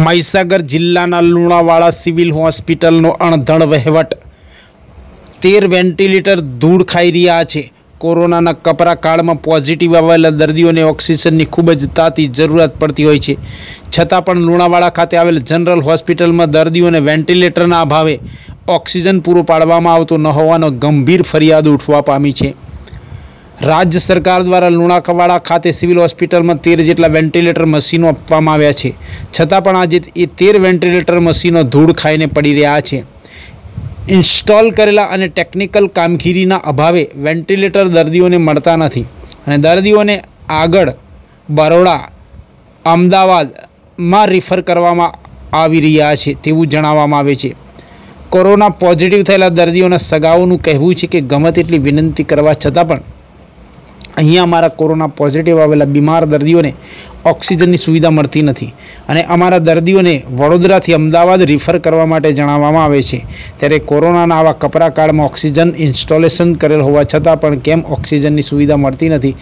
મહીસાગર જિલ્લાના લુણાવાડા સિવિલ હોસ્પિટલનો અણધણ વહીવટ। 13 વેન્ટિલેટર ધૂળ ખાઈ રહ્યા છે। કોરોનાના કપરા કાળમાં પોઝિટિવ આવેલા દર્દીઓને ઓક્સિજનની ખૂબ જ તાતી જરૂરિયાત પડતી હોય છે, છતાં પણ લુણાવાડા ખાતે આવેલ જનરલ હોસ્પિટલમાં દર્દીઓને વેન્ટિલેટરના અભાવે ઓક્સિજન પૂરો પાડવામાં આવતો ન હોવાનો ગંભીર ફરિયાદ ઉઠવા પામી છે। राज्य सरकार द्वारा लुणावाड़ा खाते सिविल हॉस्पिटल में 13 જેટલા वेन्टिलेटर मशीनों આપવામાં આવ્યા છે, છતાં પણ આજે એ 13 वेन्टिलेटर मशीनों धूड़ खाईने पड़ी रहा है। इंस्टॉल करेला અને टेक्निकल કામગીરીના અભાવે वेन्टिलेटर દર્દીઓને મળતા નથી અને દર્દીઓને આગળ બરોડા અમદાવાદમાં રિફર કરવામાં આવી રહ્યા છે તેવું જણાવવામાં આવે છે। કોરોના પોઝિટિવ થયેલા દર્દીઓના સગાઓનું કહેવું છે કે ગમે તેટલી વિનંતી કરવા છતાં પણ અહીંયા અમારા કોરોના પોઝિટિવ આવેલા બીમાર દર્દીઓને ઓક્સિજનની સુવિધા મળતી નથી અને અમારા દર્દીઓને વડોદરાથી અમદાવાદ રિફર કરવા માટે જણાવવામાં આવે છે। ત્યારે કોરોનાના આવા કપરા કાળમાં ઓક્સિજન ઇન્સ્ટોલેશન કરેલ હોવા છતાં પણ કેમ ઓક્સિજનની સુવિધા મળતી નથી,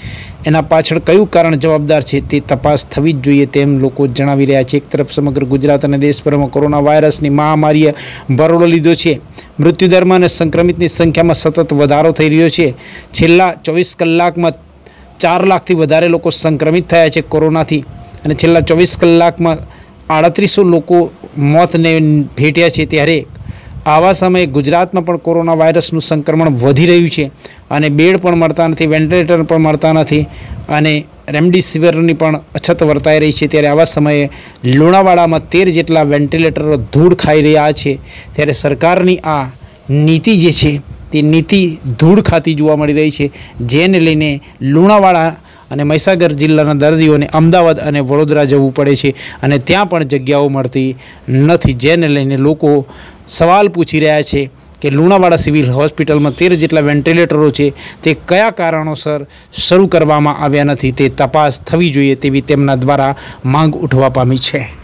એના પાછળ કયું કારણ જવાબદાર છે તે તપાસ થવી જ જોઈએ તેમ લોકો જણાવી રહ્યા છે। એક તરફ સમગ્ર ગુજરાત અને દેશભરમાં કોરોના વાયરસની મહામારીએ ભરોડો લીધો છે। મૃત્યુદરમાં અને સંક્રમિતની સંખ્યામાં સતત વધારો થઈ રહ્યો છે। છેલ્લા 24 કલાકમાં 4 લાખથી વધારે લોકો સંક્રમિત થયા છે કોરોનાથી અને છેલ્લા 24 કલાકમાં 3800 લોકો મોતને ભેટ્યા છે। ત્યારે આવા સમયે ગુજરાતમાં પણ કોરોના વાયરસનું સંક્રમણ વધી રહ્યું છે અને બેડ પણ મળતા નથી, વેન્ટિલેટર પણ મળતા નથી અને રેમડેસિવિરની પણ અછત વર્તાઈ રહી છે। ત્યારે આવા સમયે લુણાવાડામાં 13 જેટલા વેન્ટિલેટરો ધૂળ ખાઈ રહ્યા છે। ત્યારે સરકારની આ નીતિ જે છે તે નીતિ ધૂળ ખાતી જોવા મળી રહી છે, જેને લઈને લુણાવાડા અને મહીસાગર જિલ્લાના દર્દીઓને અમદાવાદ અને વડોદરા જવું પડે છે અને ત્યાં પણ જગ્યાઓ મળતી નથી, જેને લઈને લોકો સવાલ પૂછી રહ્યા છે કે લુણાવાડા સિવિલ હોસ્પિટલમાં 13 જેટલા વેન્ટિલેટરો છે તે કયા કારણોસર શરૂ કરવામાં આવ્યા નથી તે તપાસ થવી જોઈએ તેવી તેમના દ્વારા માંગ ઉઠવા પામી છે।